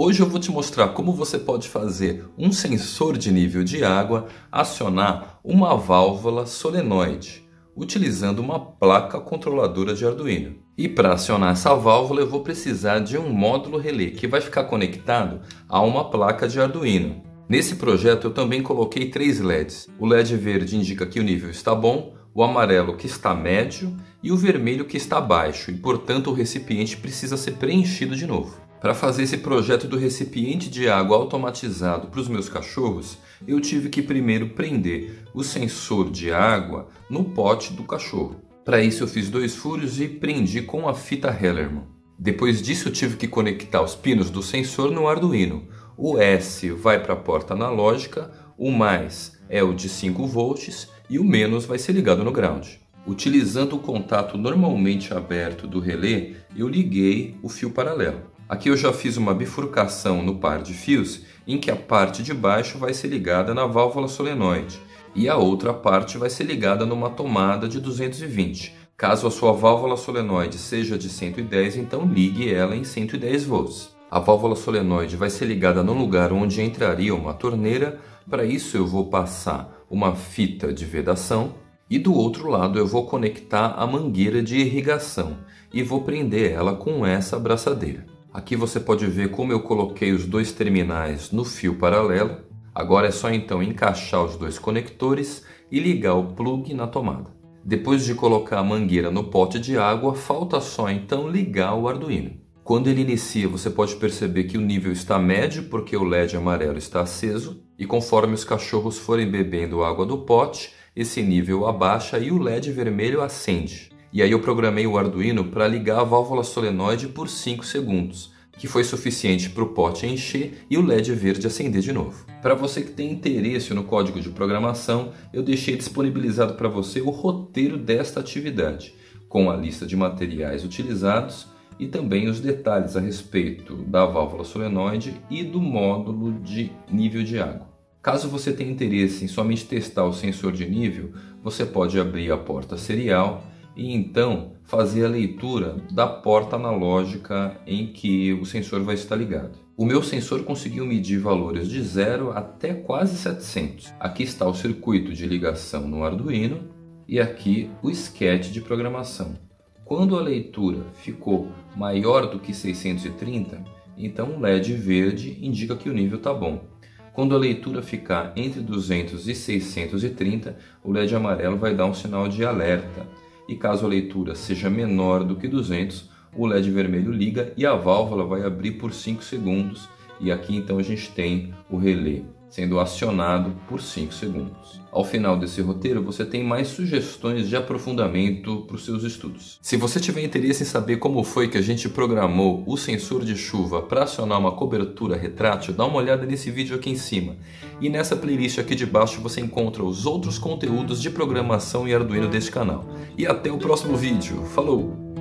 Hoje eu vou te mostrar como você pode fazer um sensor de nível de água acionar uma válvula solenoide, utilizando uma placa controladora de Arduino. E para acionar essa válvula eu vou precisar de um módulo relé que vai ficar conectado a uma placa de Arduino. Nesse projeto eu também coloquei 3 LEDs. O LED verde indica que o nível está bom, o amarelo que está médio e o vermelho que está baixo, e portanto o recipiente precisa ser preenchido de novo. Para fazer esse projeto do recipiente de água automatizado para os meus cachorros, eu tive que primeiro prender o sensor de água no pote do cachorro. Para isso eu fiz 2 furos e prendi com a fita Hellerman. Depois disso eu tive que conectar os pinos do sensor no Arduino. O S vai para a porta analógica, o mais é o de 5 volts e o menos vai ser ligado no ground. Utilizando o contato normalmente aberto do relé, eu liguei o fio paralelo. Aqui eu já fiz uma bifurcação no par de fios, em que a parte de baixo vai ser ligada na válvula solenoide e a outra parte vai ser ligada numa tomada de 220. Caso a sua válvula solenoide seja de 110, então ligue ela em 110 volts. A válvula solenoide vai ser ligada no lugar onde entraria uma torneira. Para isso eu vou passar uma fita de vedação e do outro lado eu vou conectar a mangueira de irrigação e vou prender ela com essa abraçadeira. Aqui você pode ver como eu coloquei os 2 terminais no fio paralelo. Agora é só então encaixar os 2 conectores e ligar o plug na tomada. Depois de colocar a mangueira no pote de água, falta só então ligar o Arduino. Quando ele inicia, você pode perceber que o nível está médio porque o LED amarelo está aceso, e conforme os cachorros forem bebendo água do pote, esse nível abaixa e o LED vermelho acende. E aí eu programei o Arduino para ligar a válvula solenoide por 5 segundos, que foi suficiente para o pote encher e o LED verde acender de novo. Para você que tem interesse no código de programação, eu deixei disponibilizado para você o roteiro desta atividade, com a lista de materiais utilizados e também os detalhes a respeito da válvula solenoide e do módulo de nível de água. Caso você tenha interesse em somente testar o sensor de nível, você pode abrir a porta serial e então fazer a leitura da porta analógica em que o sensor vai estar ligado. O meu sensor conseguiu medir valores de 0 até quase 700. Aqui está o circuito de ligação no Arduino e aqui o sketch de programação. Quando a leitura ficou maior do que 630, então o LED verde indica que o nível está bom. Quando a leitura ficar entre 200 e 630, o LED amarelo vai dar um sinal de alerta. E caso a leitura seja menor do que 200, o LED vermelho liga e a válvula vai abrir por 5 segundos. E aqui então a gente tem o relé sendo acionado por 5 segundos. Ao final desse roteiro você tem mais sugestões de aprofundamento para os seus estudos. Se você tiver interesse em saber como foi que a gente programou o sensor de chuva para acionar uma cobertura retrátil, dá uma olhada nesse vídeo aqui em cima. E nessa playlist aqui de baixo você encontra os outros conteúdos de programação e Arduino deste canal. E até o próximo vídeo. Falou!